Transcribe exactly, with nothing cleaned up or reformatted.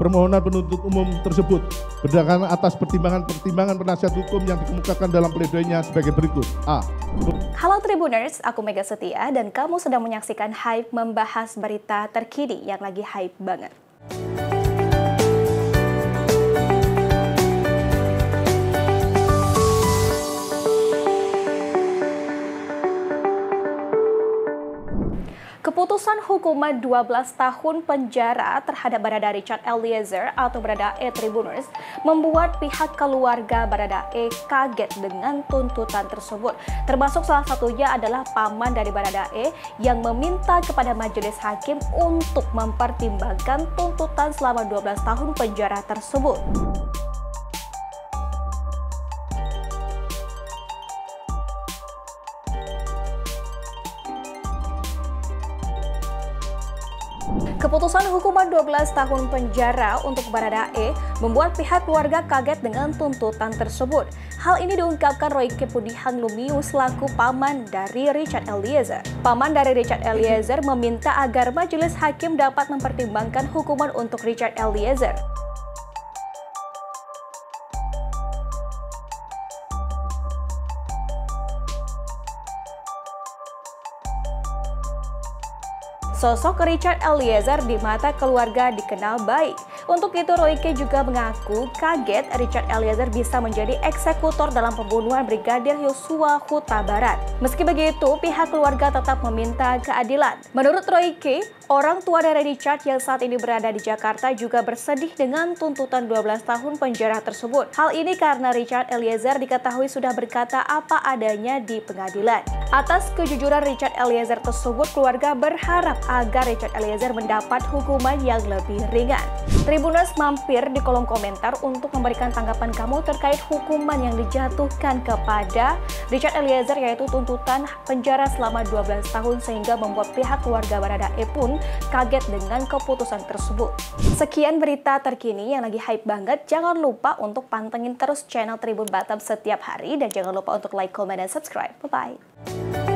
Permohonan penuntut umum tersebut berdasarkan atas pertimbangan-pertimbangan penasihat hukum yang dikemukakan dalam pledoinya sebagai berikut. A. Halo Tribuners, aku Mega Setia dan kamu sedang menyaksikan Hype membahas berita terkini yang lagi hype banget. Keputusan hukuman dua belas tahun penjara terhadap Bharada Richard Eliezer atau Bharada E Tribuners membuat pihak keluarga Bharada E kaget dengan tuntutan tersebut. Termasuk salah satunya adalah paman dari Bharada E yang meminta kepada majelis hakim untuk mempertimbangkan tuntutan selama dua belas tahun penjara tersebut. Keputusan hukuman dua belas tahun penjara untuk Bharada E membuat pihak keluarga kaget dengan tuntutan tersebut. Hal ini diungkapkan Royke Pudihang Lumiu selaku paman dari Richard Eliezer. Paman dari Richard Eliezer meminta agar majelis hakim dapat mempertimbangkan hukuman untuk Richard Eliezer. Sosok Richard Eliezer di mata keluarga dikenal baik. Untuk itu, Royke juga mengaku kaget Richard Eliezer bisa menjadi eksekutor dalam pembunuhan Brigadir Yosua Hutabarat. Meski begitu, pihak keluarga tetap meminta keadilan. Menurut Royke, orang tua dari Richard yang saat ini berada di Jakarta juga bersedih dengan tuntutan dua belas tahun penjara tersebut. Hal ini karena Richard Eliezer diketahui sudah berkata apa adanya di pengadilan. Atas kejujuran Richard Eliezer tersebut, keluarga berharap agar Richard Eliezer mendapat hukuman yang lebih ringan. Tribuners, mampir di kolom komentar untuk memberikan tanggapan kamu terkait hukuman yang dijatuhkan kepada Richard Eliezer, yaitu tuntutan penjara selama dua belas tahun sehingga membuat pihak keluarga Bharada E pun kaget dengan keputusan tersebut. Sekian berita terkini yang lagi hype banget. Jangan lupa untuk pantengin terus channel Tribun Batam setiap hari dan jangan lupa untuk like, comment, dan subscribe. Bye-bye.